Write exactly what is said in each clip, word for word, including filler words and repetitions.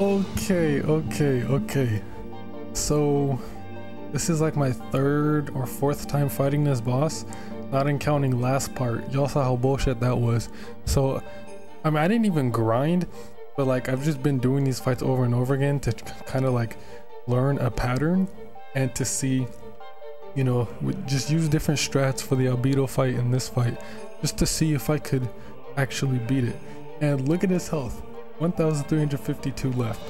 Okay, okay, okay. So this is like my third or fourth time fighting this boss, not in counting last part. Y'all saw how bullshit that was. So I mean, I didn't even grind, but like I've just been doing these fights over and over again to kind of like learn a pattern and to see, you know, just use different strats for the Albedo fight and this fight just to see if I could actually beat it. And look at his health. one thousand three hundred fifty-two left.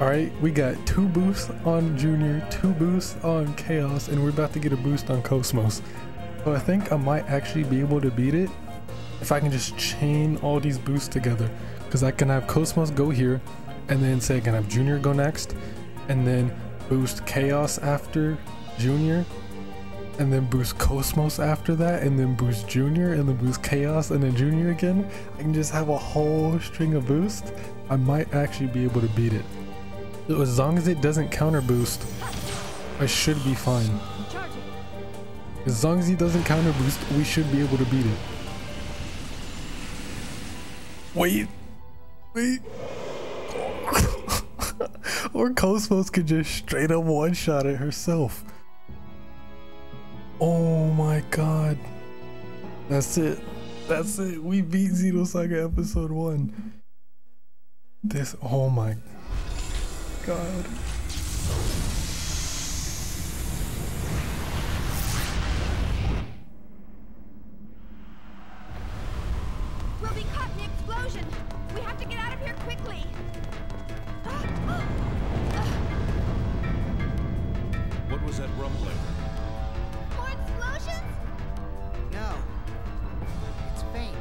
All right, we got two boosts on Junior, two boosts on Chaos, and we're about to get a boost on K O S-M O S. So I think I might actually be able to beat it if I can just chain all these boosts together, because I can have K O S-M O S go here, and then say I can have Junior go next, and then boost Chaos after Junior, and then boost K O S-M O S after that, and then boost Junior, and then boost Chaos, and then Junior again. I can just have a whole string of boosts. I might actually be able to beat it. So as long as it doesn't counter boost, I should be fine. As long as he doesn't counter boost, we should be able to beat it. Wait, wait. Or K O S-M O S could just straight up one-shot it herself. Oh my god, that's it, that's it, we beat Xenosaga episode one. This, oh my god. We'll be caught in the explosion. We have to get out of here quickly. What was that rumbling? No, it's faint,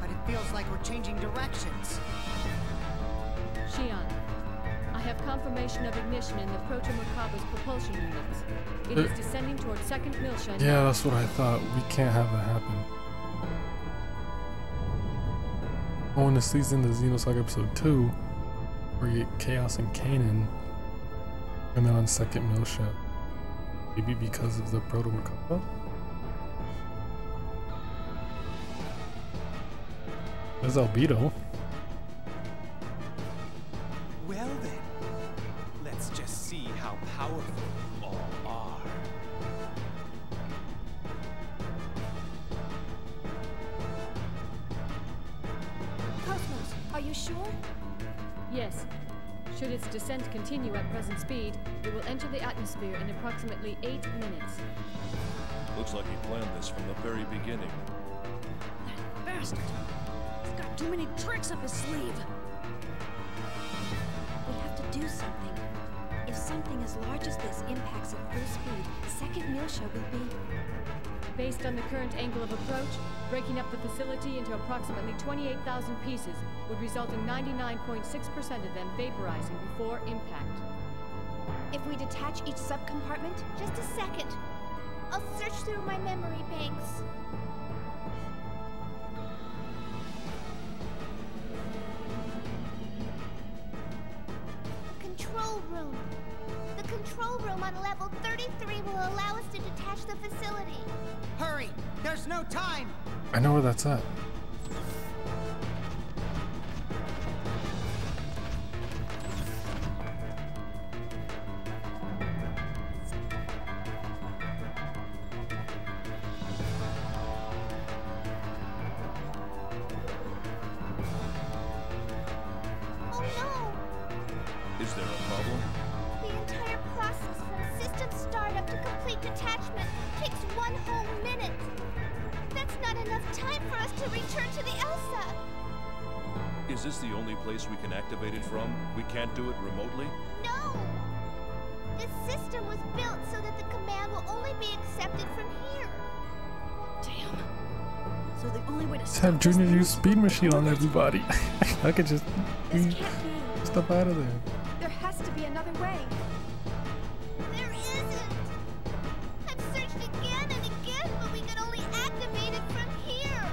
but it feels like we're changing directions. Shion, I have confirmation of ignition in the Proto-Makaba's propulsion units. It uh, is descending toward second Millship. Yeah, that's what I thought. We can't have that happen. Oh, in the season, the Xenosaga episode two, where you get Chaos and Kanan, and then on second Millship. Maybe because of the Proto-Makaba? There's Albedo. Well then, let's just see how powerful you all are. K O S-M O S, are you sure? Yes. Should its descent continue at present speed, it will enter the atmosphere in approximately eight minutes. Looks like he planned this from the very beginning. That bastard! He's got too many tricks up his sleeve! We have to do something. If something as large as this impacts at full speed, second Millship will be... Based on the current angle of approach, breaking up the facility into approximately twenty-eight thousand pieces would result in ninety-nine point six percent of them vaporizing before impact. If we detach each subcompartment, just a second. I'll search through my memory banks. Control room. The control room on level thirty-three will allow us to detach the facility. Hurry! There's no time! I know where that's at. Have Junior use Speed Machine on everybody. I could just mm, stuff out of there. There has to be another way. There isn't. I've searched again and again, but we could only activate it from here.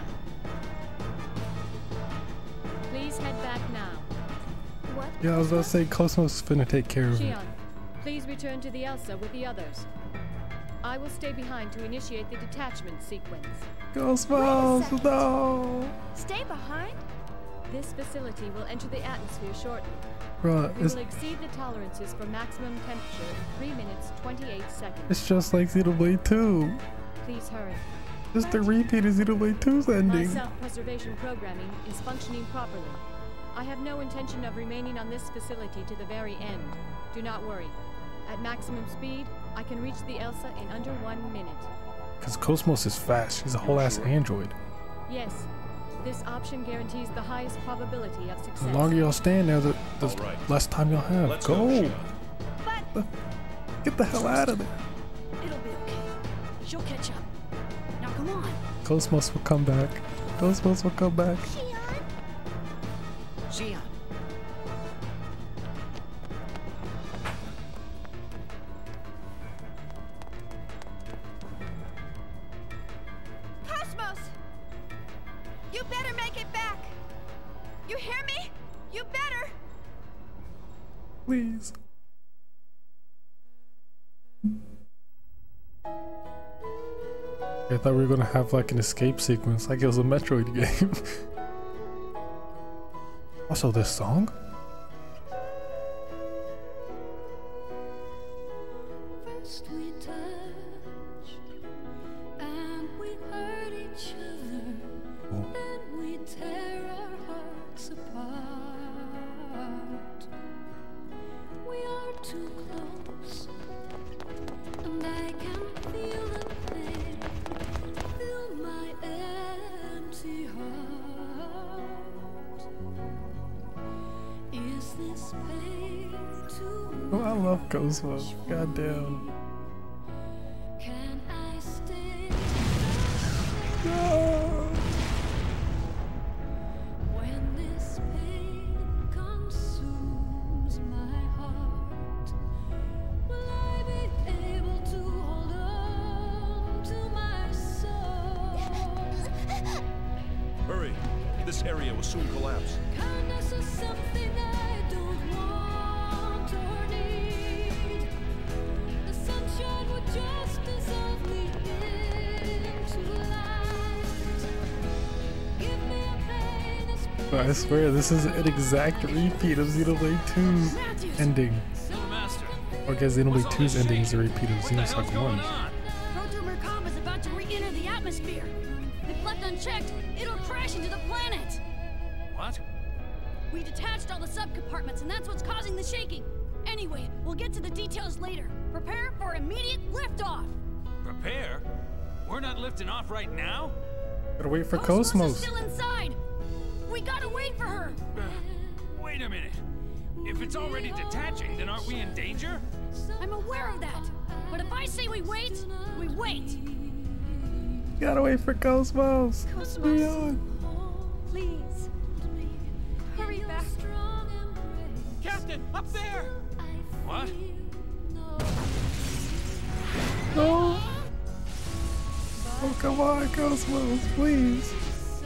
Please head back now. What? Yeah, I was about to say K O S-M O S is finna take care of it. Shion, please return to the Elsa with the others. I will stay behind to initiate the detachment sequence. K O S-M O S, no! Stay behind? This facility will enter the atmosphere shortly. Bruh, it will exceed the tolerances for maximum temperature in three minutes, twenty-eight seconds. It's just like Xenoblade two. Please hurry. Just a repeat of Xenoblade two's ending. My self-preservation programming is functioning properly. I have no intention of remaining on this facility to the very end. Do not worry. At maximum speed, I can reach the Elsa in under one minute. Because Kosmos is fast. She's a whole ass android. Yes. This option guarantees the highest probability of success. The longer y'all stand there, the, the right. less time y'all have. Let's go! go but Get the hell out of there. It'll be okay. She'll catch up. Now come on. Kosmos will come back. Kosmos will come back. Shion. Shion. Please. I thought we were gonna have like an escape sequence, like it was a Metroid game. Also, this song? First we touched, and we hurt each other, oh. and we tear our hearts apart. Too close, and I can feel the pain, feel my empty heart. Is this pain too much? Oh, I love K O S-M O S. Goddamn. Can I stay? No. When this pain consumes my heart. Hurry! This area will soon collapse. Kindness is something I don't want or need. The sunshine would just dissolve me into light. Give me a pain that's pain. I swear, this is an exact repeat of Xenoblade two's ending. Or I guess Xenoblade two's ending is a repeat of Xenosaga one. Proto-Makaba is about to re-enter the atmosphere. If left unchecked, it'll crash into the planet! What? We detached all the subcompartments, and that's what's causing the shaking. Anyway, we'll get to the details later. Prepare for immediate liftoff! Prepare? We're not lifting off right now? Gotta wait for K O S-M O S. Is still inside! We gotta wait for her! Uh, wait a minute. If it's already detaching, then aren't we in danger? I'm aware of that. But if I say we wait, we wait! Gotta wait for K O S-M O S. K O S-M O S, please, hurry back. Captain, up there! What? No! Oh, come on, K O S-M O S, please.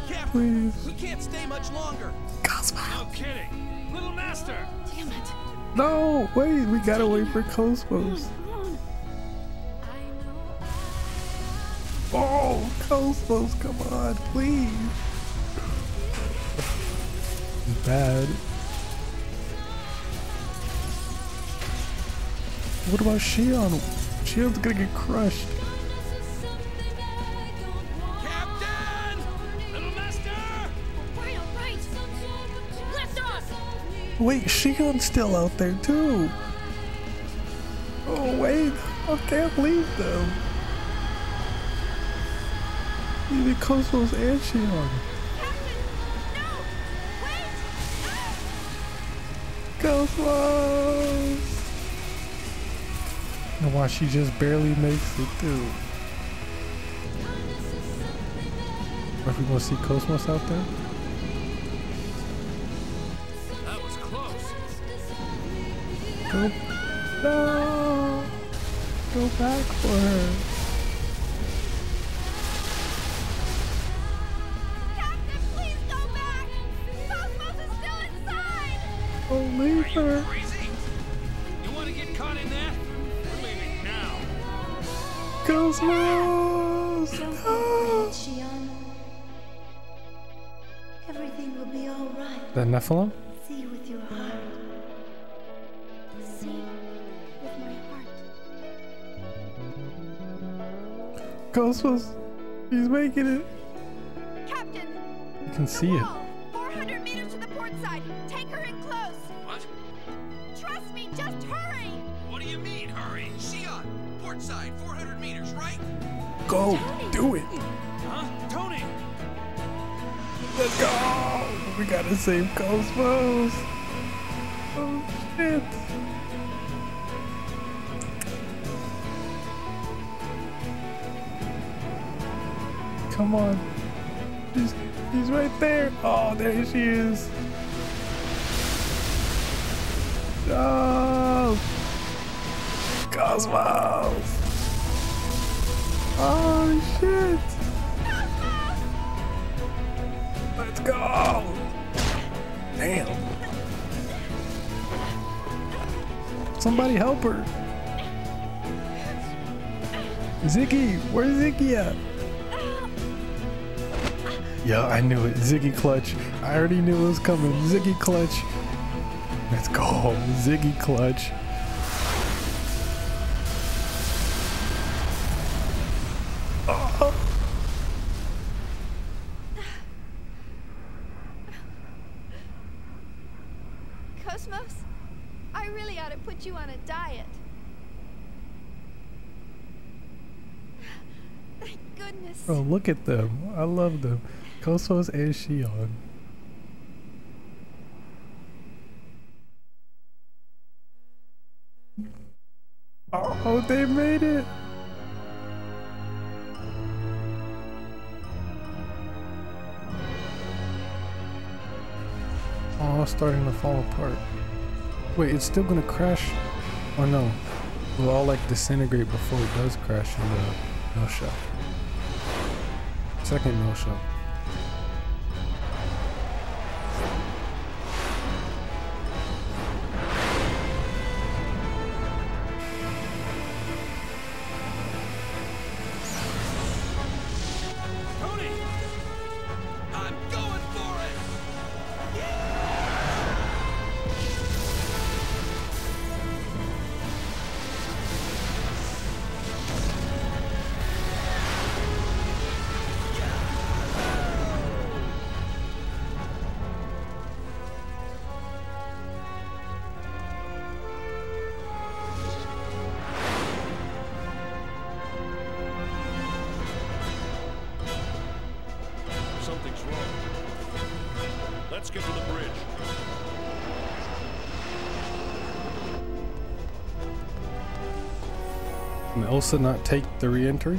Captain, please. We can't stay much longer. K O S-M O S! No kidding! Little Master! Damn it. No, wait, we gotta wait for K O S-M O S. Oh, K O S-M O S, come on, please. It's bad. What about Shion? Shion's gonna get crushed. Captain! Little Master! Right, all right. Lift off! Wait, Shion's still out there, too. Oh, wait. I can't leave them. Even K O S-M O S and Shion. Captain, no! Wait! Ah! K O S-M O S! And why she just barely makes it through. Are we gonna see K O S-M O S out there? That was close. Go, no! Go back for her. Leave her. Are you crazy? You want to get caught in that? We're leaving now. K O S-M O S! Don't worry, Shion. Everything Everything will be all right. The Nephilim? See with your heart. See with my heart. Cosmos, he's making it. Captain, you can see it. four hundred meters to the port side. Take her in close. What? Trust me, just hurry. What do you mean, hurry? Shion, port side, four hundred meters, right? Go, Tony. Do it. Huh? Tony. Let's go! We gotta save Cosmos! Oh shit! Come on! He's, he's right there! Oh, there she is! Oh! Cosmos! Oh shit! Let's go! Damn! Somebody help her! Ziggy! Where's Ziggy at? Yeah, I knew it. Ziggy clutch. I already knew it was coming. Ziggy clutch. Let's go. Ziggy clutch. Bro, look at them. I love them. K O S-M O S and Shion. Oh, they made it. Oh, it's starting to fall apart. Wait, it's still gonna crash? Oh no. We'll all like disintegrate before it does crash in the no shot. Second no-show. Can Elsa not take the re-entry?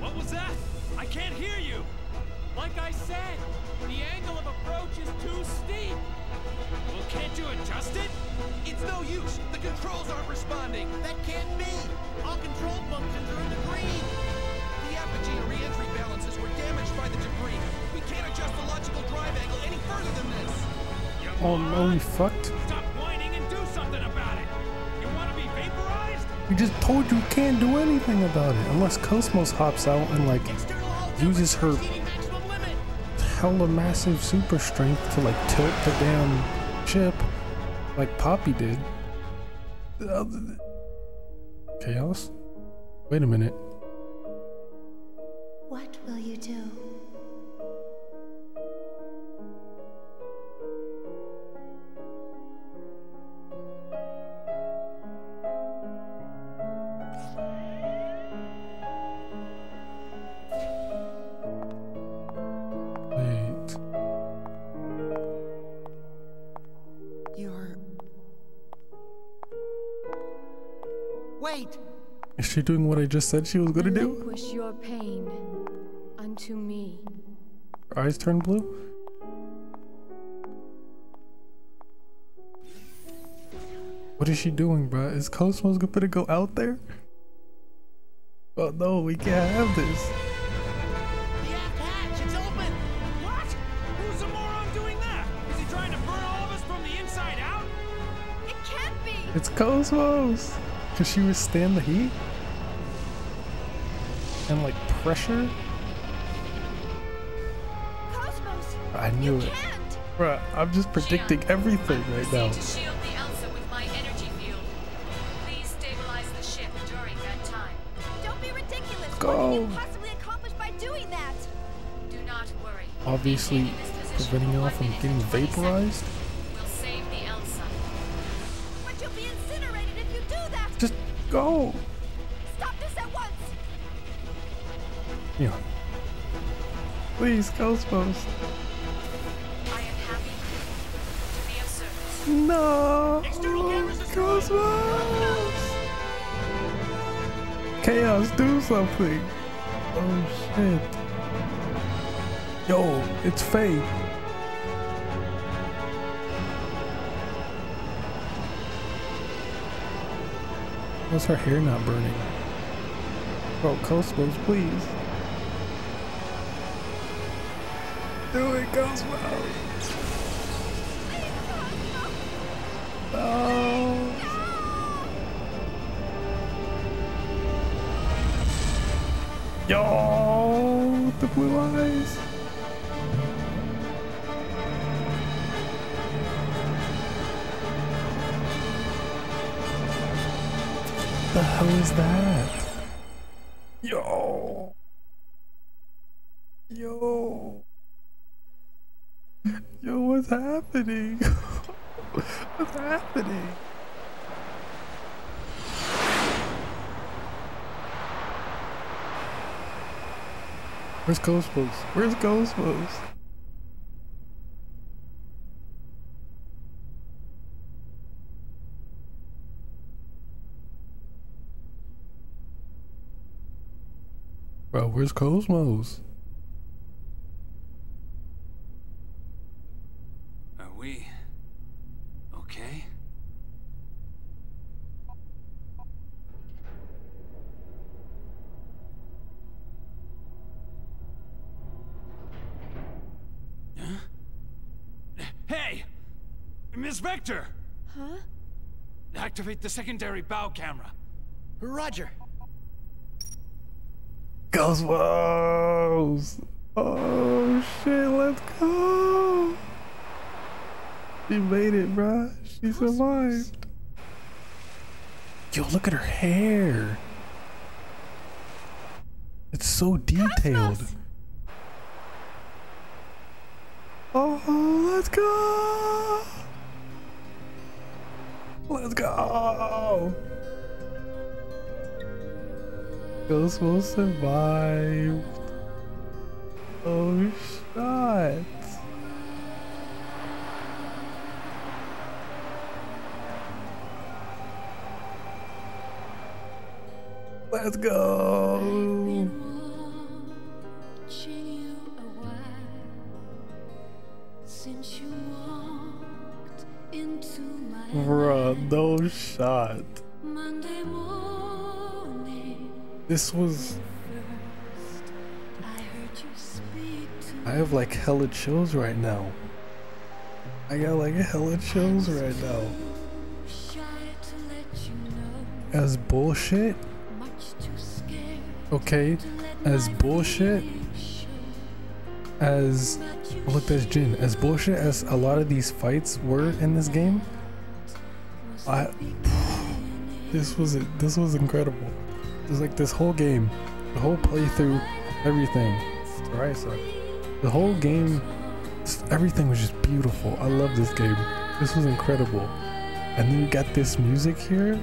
What was that? I can't hear you! Like I said, the angle of approach is too steep! Well, can't you adjust it? It's no use! The controls aren't responding! That can't be! All control functions are in the green! The apogee and re-entry balances were damaged by the debris! We can't adjust the logical drive angle any further than this! Oh no, you fucked? We just told you can't do anything about it unless K O S-M O S hops out and like uses her hella massive super strength to like tilt the damn ship like Poppy did. Chaos? Wait a minute. What will you do? Is she doing what I just said she was gonna do? Relinquish your pain unto me. Her eyes turn blue? What is she doing, bruh? Is K O S-M O S gonna go out there? Oh no, we can't have this. The aft hatch, it's open! What? Who's the moron doing that? Is he trying to burn all of us from the inside out? It can't be! It's K O S-M O S! Cause she withstand the heat and like pressure. I knew it. Bruh, I'm just predicting Shion, everything right now. To shield the Elsa with my energy field. Please stabilize the ship during that time. Don't be ridiculous. Go. What can you possibly accomplish by doing that? Do not worry. Obviously, preventing y'all from getting vaporized. We'll save the Elsa. But you'll be incinerated if you do that. Just go. Stop this at once. Yeah. Please, K O S-M O S. No, K O S-M O S! Chaos, do something! Oh shit. Yo, it's Faye. Why's her hair not burning? Bro, K O S-M O S, please. Do it, K O S-M O S! No. Yo, the blue eyes. The hell is that? Yo. Yo. Yo, what's happening? What's happening? Where's K O S-M O S? Where's K O S-M O S? Bro, where's K O S-M O S? Vector! Huh? Activate the secondary bow camera. Roger. K O S-M O S! Oh shit, let's go! She made it, bruh. She survived. Yo, look at her hair. It's so detailed. K O S-M O S. Oh, let's go! Let's go! K O S-M O S survived. Oh shit. Let's go! Bruh, no shot. This was... I have like hella chills right now. I got like hella chills right now. As bullshit? Okay, as bullshit? As... Look, there's Jin. As bullshit as a lot of these fights were in this game, I, this was it. This was incredible. It was like this whole game, the whole playthrough, everything. Alright, so the whole game, just, everything was just beautiful. I love this game. This was incredible. And then you got this music here.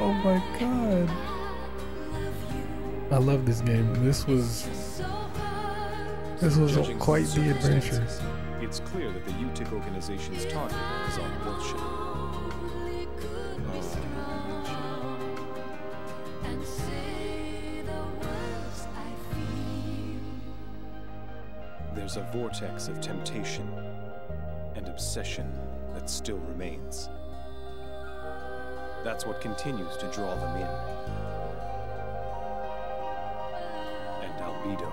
Oh my god. I love this game. This was, this was quite the adventure. It's clear that the U-T I C organization's target is on bullshit. There's a vortex of temptation and obsession that still remains. That's what continues to draw them in. And Albedo,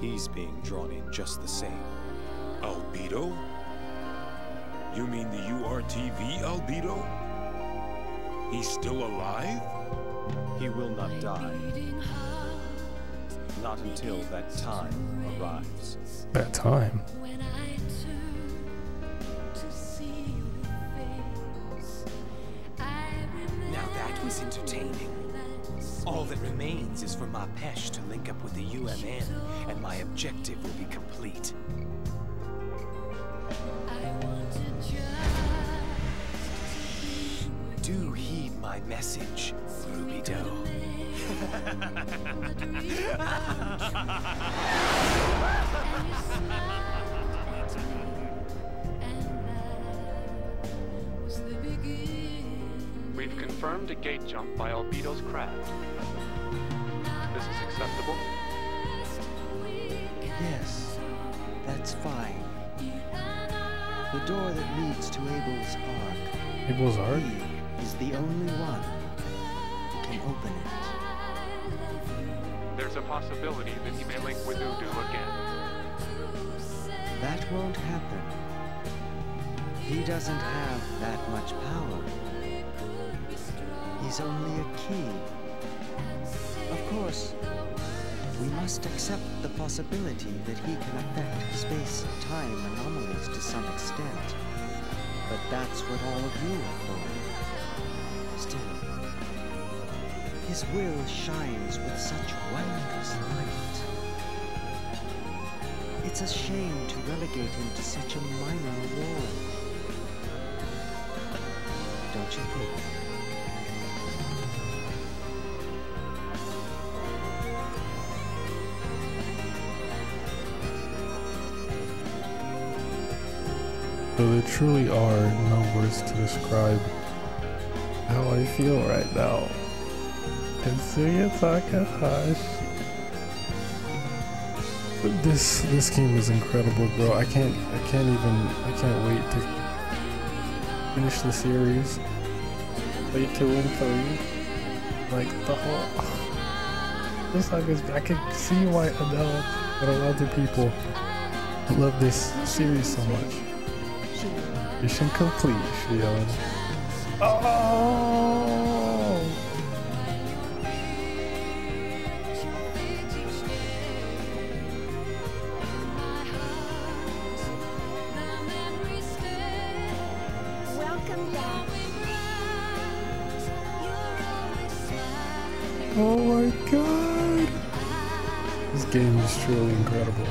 he's being drawn in just the same. Albedo? You mean the U R T V Albedo? He's still alive? He will not die. Not until that time arrives. That time? Now that was entertaining. All that remains is for my Pesh to link up with the U M N, and my objective will be complete. Do heed my message, U-D O. We've confirmed a gate jump by Albedo's craft. This is acceptable? Yes, that's fine. The door that leads to Abel's Ark. Abel's Ark? He is the only one who can open it. There's a possibility that he may link with U D O again. That won't happen. He doesn't have that much power. He's only a key. Of course, we must accept the possibility that he can affect space-time anomalies to some extent. But that's what all of you are for. Still, his will shines with such wondrous light. It's a shame to relegate him to such a minor world. Don't you think? So there truly are no words to describe how I feel right now. And Xenosaga, hush. This this game is incredible, bro. I can't I can't even I can't wait to finish the series. Play two and three. Like the whole Xenosaga, I can see why Adele and a lot of people love this series so much. Mission complete, Shion. Oh! Welcome back. Oh my god! This game is truly incredible.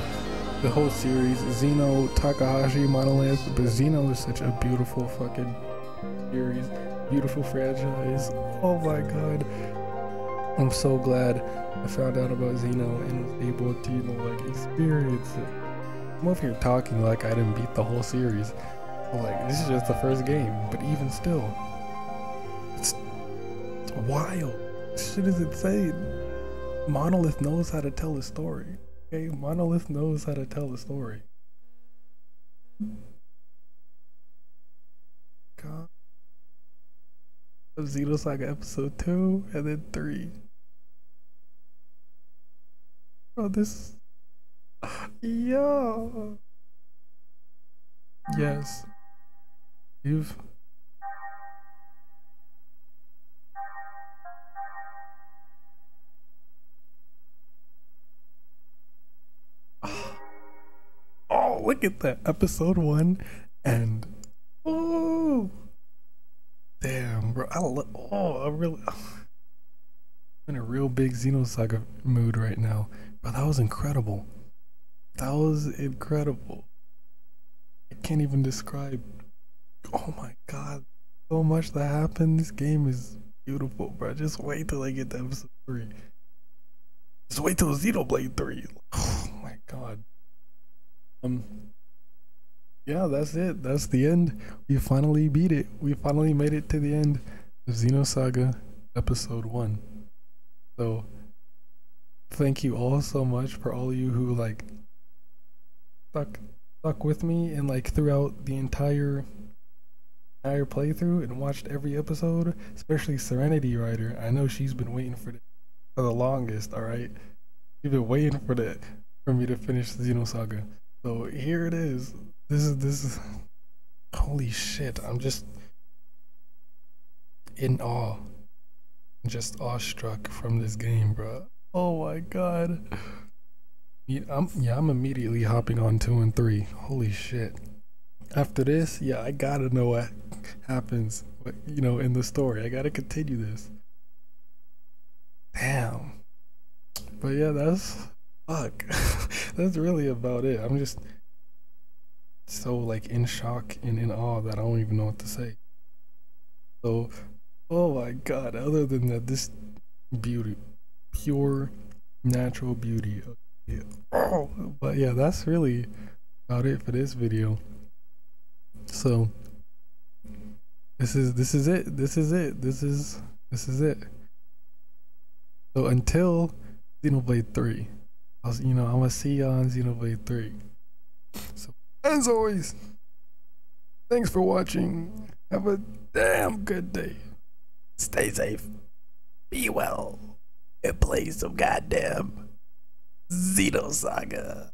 The whole series, Xeno, Takahashi, Monolith, but Xeno is such a beautiful fucking series, beautiful franchise. Oh my god, I'm so glad I found out about Xeno and was able to, you know, like, experience it. I'm over here talking like I didn't beat the whole series. I'm like, this is just the first game, but even still, it's, it's wild. This shit is insane. Monolith knows how to tell a story. Okay, Monolith knows how to tell a story. God. Xenosaga episode two and then three. Oh, this. Yo. Yes. You've. Look at that, episode one, and oh, damn, bro! I love, oh, I really, I'm in a real big Xenosaga mood right now. But that was incredible. That was incredible. I can't even describe. Oh my god, so much that happened. This game is beautiful, bro. Just wait till I get to episode three. Just wait till Xenoblade three. Oh my god. Um, yeah, that's it. That's the end. We finally beat it. We finally made it to the end of Xenosaga episode one. So, thank you all so much for all of you who, like, stuck, stuck with me and, like, throughout the entire, entire playthrough and watched every episode, especially Serenity Rider. I know she's been waiting for, the, for the longest, alright? She's been waiting for, the, for me to finish Xenosaga. So here it is. This is this is holy shit. I'm just in awe. Just awestruck from this game, bro. Oh my god. Yeah, I'm yeah, I'm immediately hopping on two and three. Holy shit. After this, yeah, I gotta know what happens, you know, in the story. I gotta continue this. Damn. But yeah, that's fuck. That's really about it. I'm just so like in shock and in awe that I don't even know what to say. So, oh my god, other than that, this beauty, pure natural beauty. Yeah. Oh, but yeah, that's really about it for this video. So this is this is it. This is it. This is this is it. So until Xenoblade three, I was, you know, I'm gonna see you on Xenoblade three. So as always, thanks for watching. Have a damn good day. Stay safe. Be well. And play some goddamn Xenosaga.